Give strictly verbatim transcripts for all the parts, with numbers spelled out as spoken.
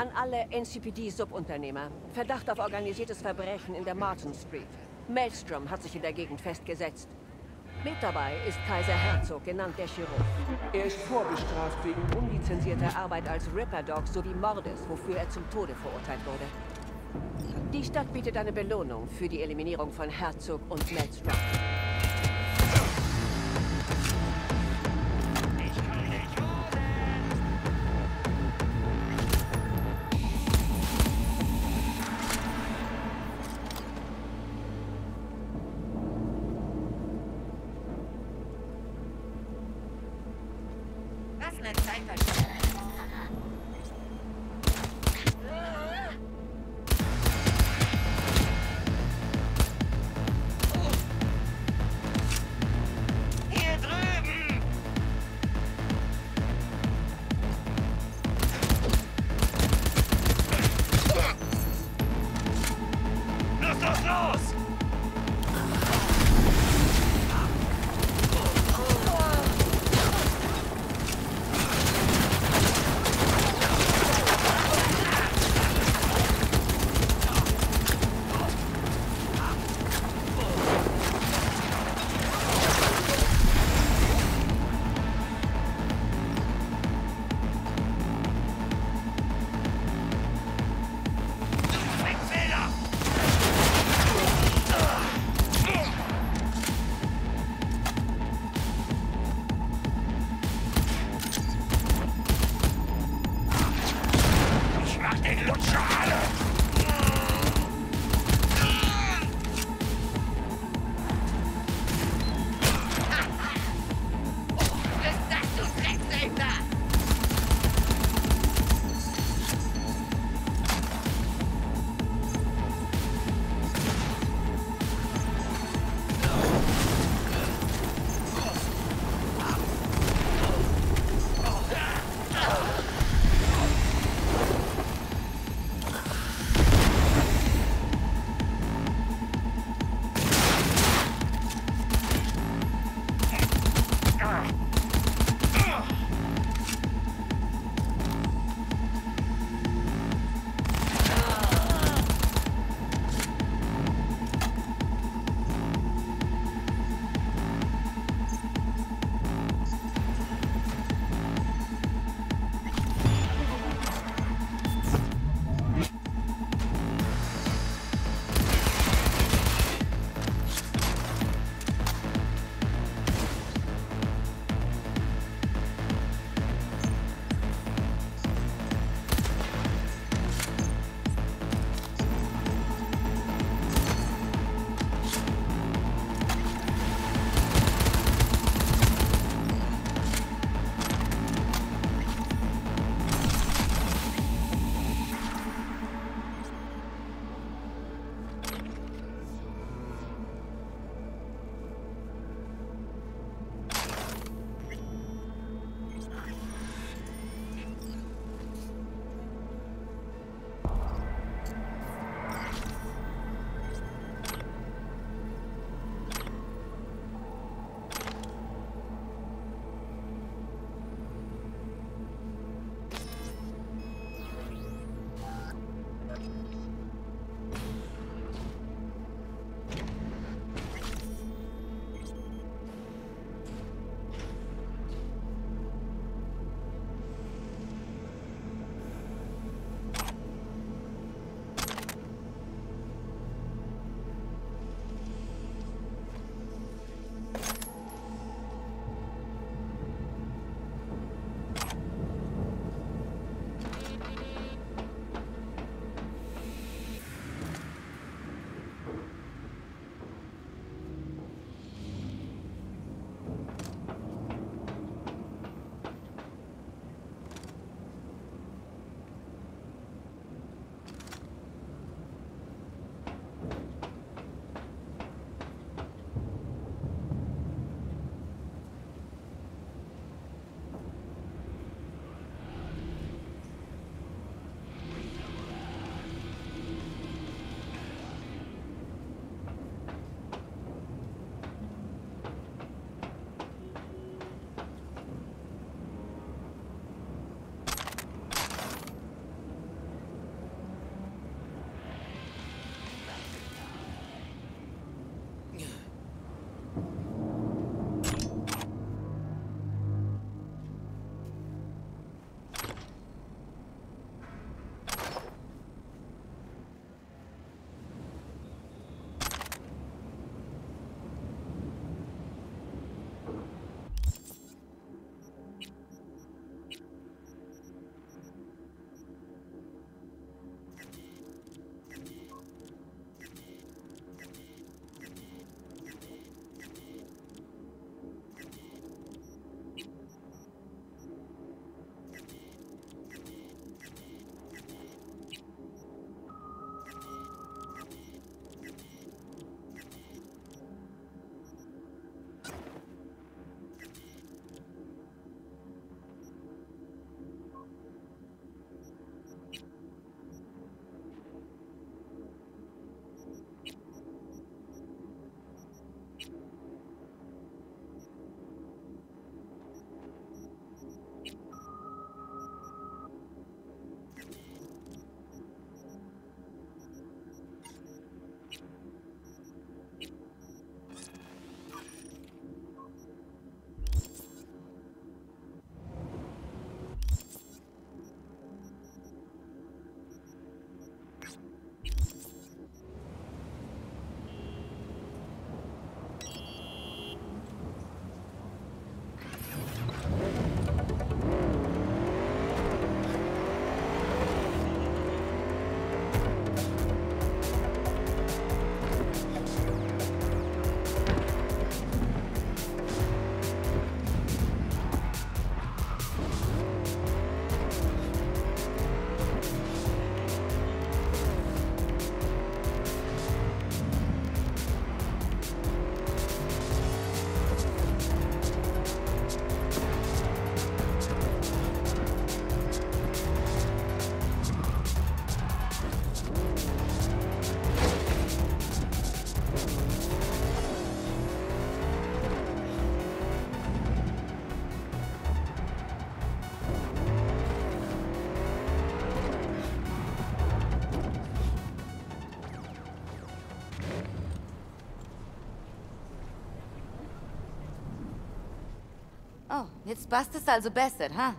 An alle N C P D-Subunternehmer. Verdacht auf organisiertes Verbrechen in der Martin Street. Maelstrom hat sich in der Gegend festgesetzt. Mit dabei ist Kaiser Herzog, genannt der Chirurg. Er ist vorbestraft wegen unlizenzierter Arbeit als Ripper-Dog sowie Mordes, wofür er zum Tode verurteilt wurde. Die Stadt bietet eine Belohnung für die Eliminierung von Herzog und Maelstrom. Oh, jetzt passt es also besser, ha? Huh?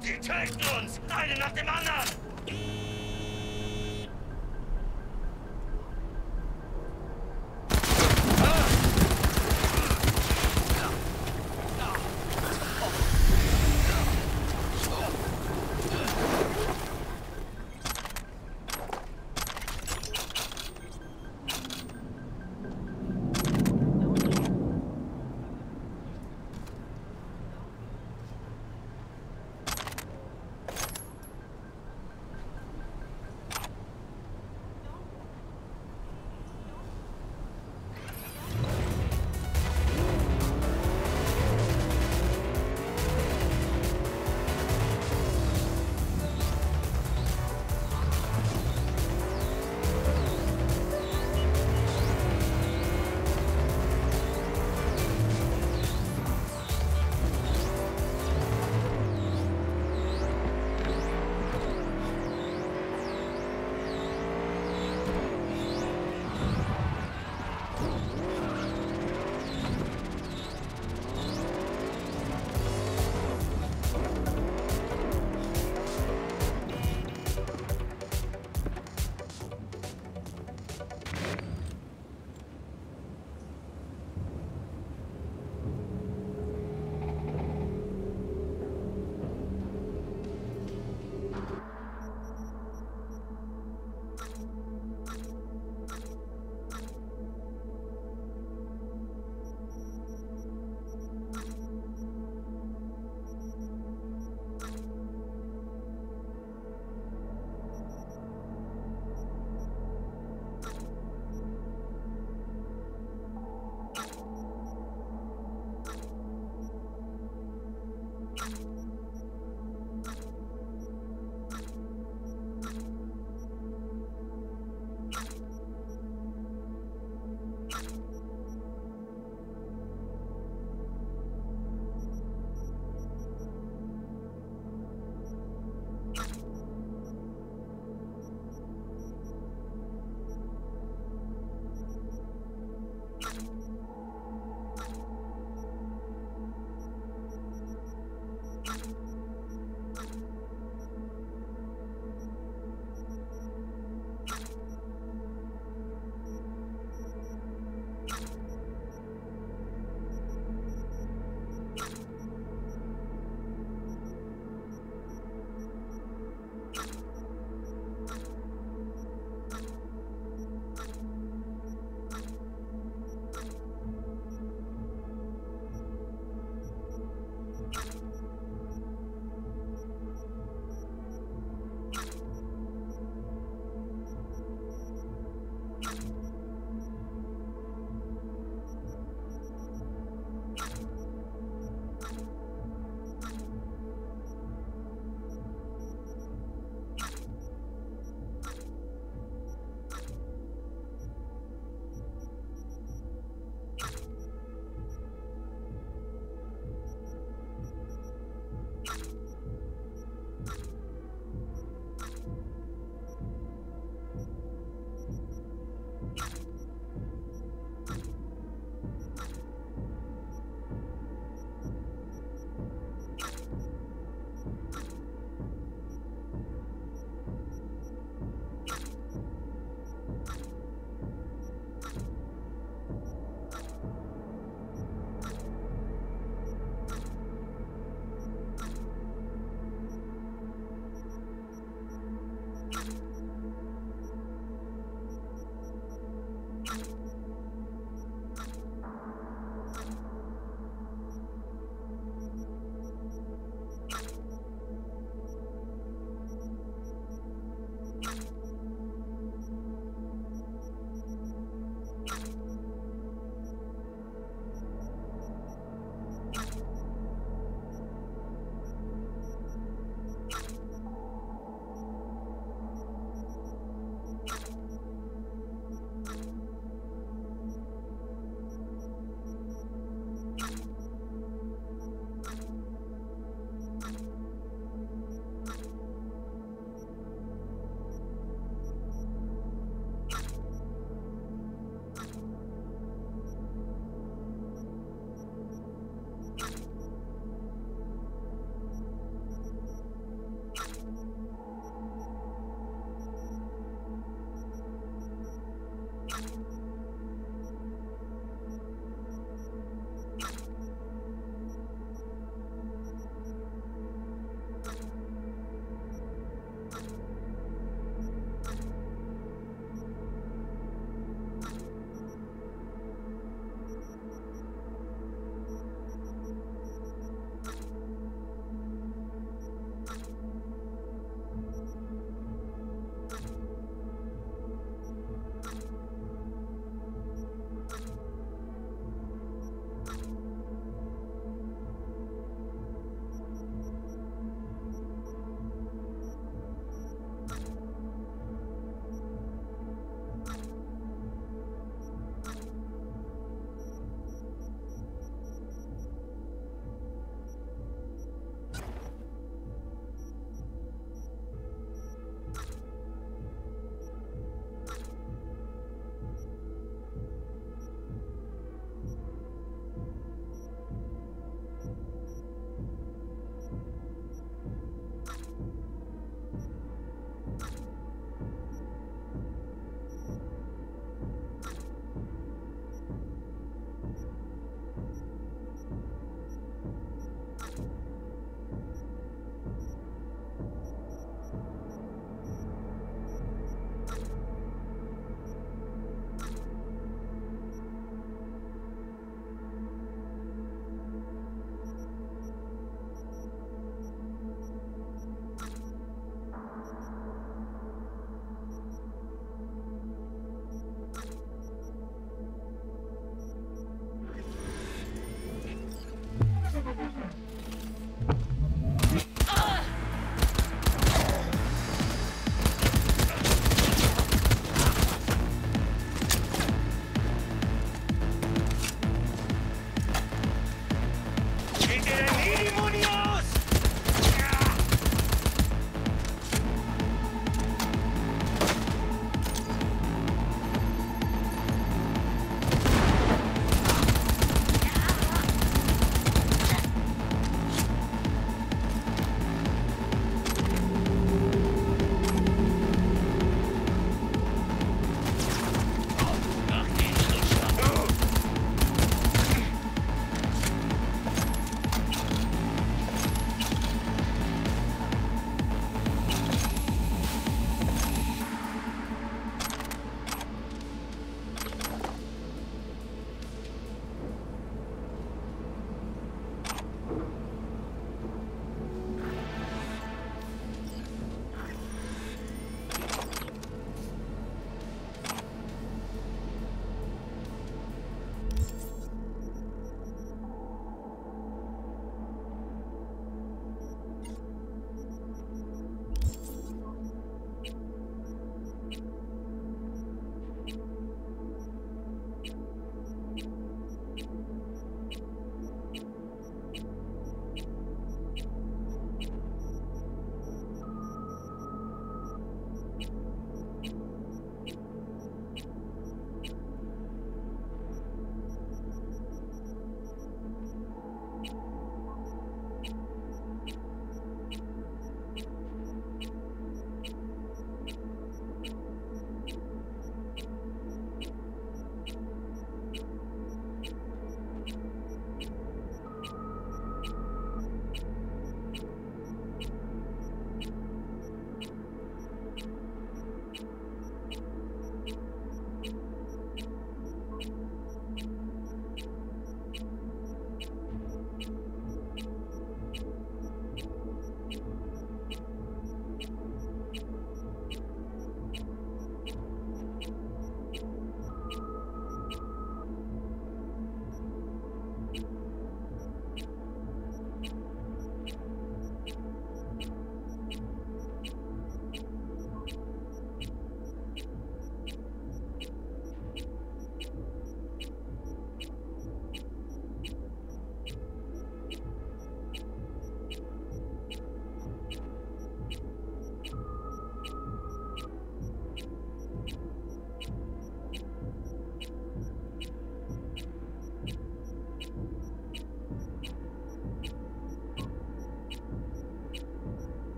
Sie töten uns, einen nach dem anderen!